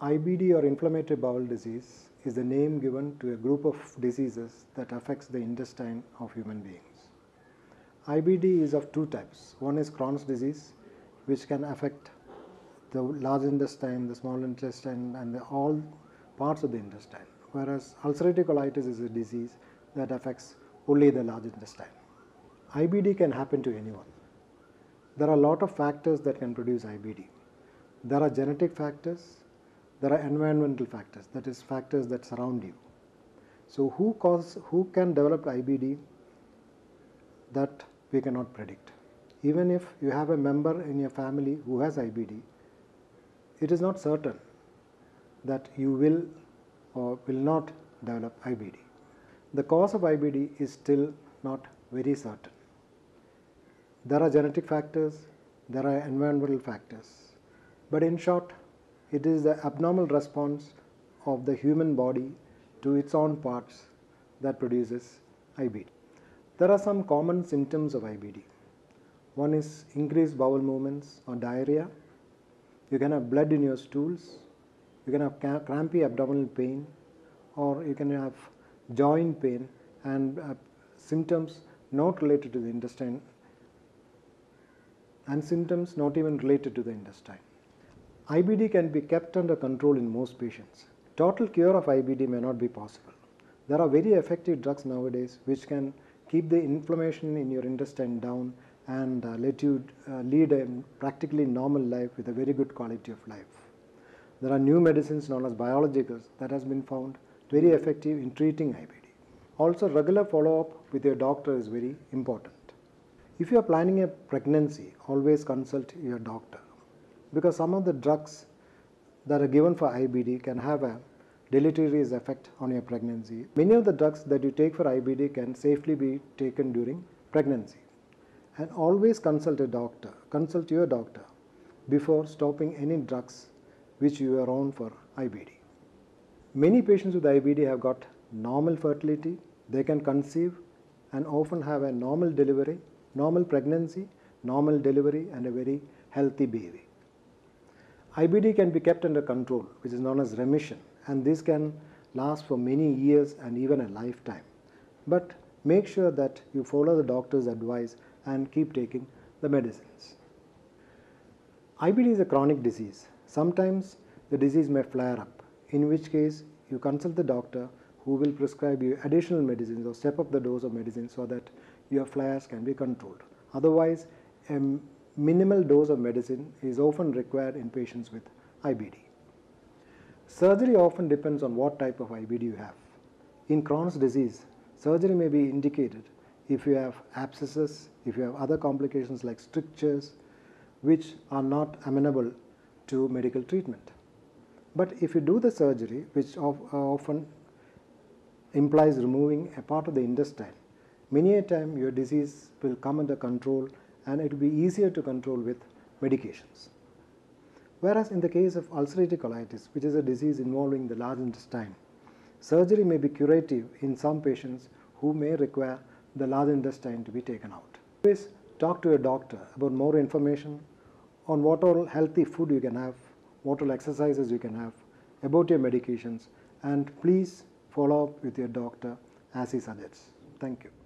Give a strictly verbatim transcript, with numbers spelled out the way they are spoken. I B D or inflammatory bowel disease is the name given to a group of diseases that affects the intestine of human beings. I B D is of two types. One is Crohn's disease, which can affect the large intestine, the small intestine, and the all parts of the intestine, whereas ulcerative colitis is a disease that affects only the large intestine. I B D can happen to anyone. There are a lot of factors that can produce I B D. There are genetic factors, there are environmental factors, that is factors that surround you. So who cause, who can develop I B D, that we cannot predict. Even if you have a member in your family who has I B D, it is not certain that you will or will not develop I B D. The cause of I B D is still not very certain. There are genetic factors, there are environmental factors, but in short, it is the abnormal response of the human body to its own parts that produces I B D. There are some common symptoms of I B D. One is increased bowel movements or diarrhea. You can have blood in your stools. You can have crampy abdominal pain, or you can have joint pain and uh, symptoms not related to the intestine and symptoms not even related to the intestine. I B D can be kept under control in most patients. Total cure of I B D may not be possible. There are very effective drugs nowadays which can keep the inflammation in your intestine down and uh, let you uh, lead a practically normal life with a very good quality of life. There are new medicines known as biologicals that has been found very effective in treating I B D. Also, regular follow-up with your doctor is very important. If you are planning a pregnancy, always consult your doctor, because some of the drugs that are given for I B D can have a deleterious effect on your pregnancy. Many of the drugs that you take for I B D can safely be taken during pregnancy. And always consult a doctor, consult your doctor before stopping any drugs which you are on for I B D. Many patients with I B D have got normal fertility, they can conceive and often have a normal delivery, normal pregnancy, normal delivery and a very healthy baby. I B D can be kept under control, which is known as remission, and this can last for many years and even a lifetime. But make sure that you follow the doctor's advice and keep taking the medicines. I B D is a chronic disease. Sometimes the disease may flare up, in which case you consult the doctor who will prescribe you additional medicines or step up the dose of medicines so that your flares can be controlled. Otherwise, a minimal dose of medicine is often required in patients with I B D. Surgery often depends on what type of I B D you have. In Crohn's disease, surgery may be indicated if you have abscesses, if you have other complications like strictures, which are not amenable to medical treatment. But if you do the surgery, which often implies removing a part of the intestine, many a time your disease will come under control and it will be easier to control with medications. Whereas in the case of ulcerative colitis, which is a disease involving the large intestine, surgery may be curative in some patients who may require the large intestine to be taken out. Always talk to your doctor about more information on what all healthy food you can have, what all exercises you can have, about your medications, and please follow up with your doctor as he suggests. Thank you.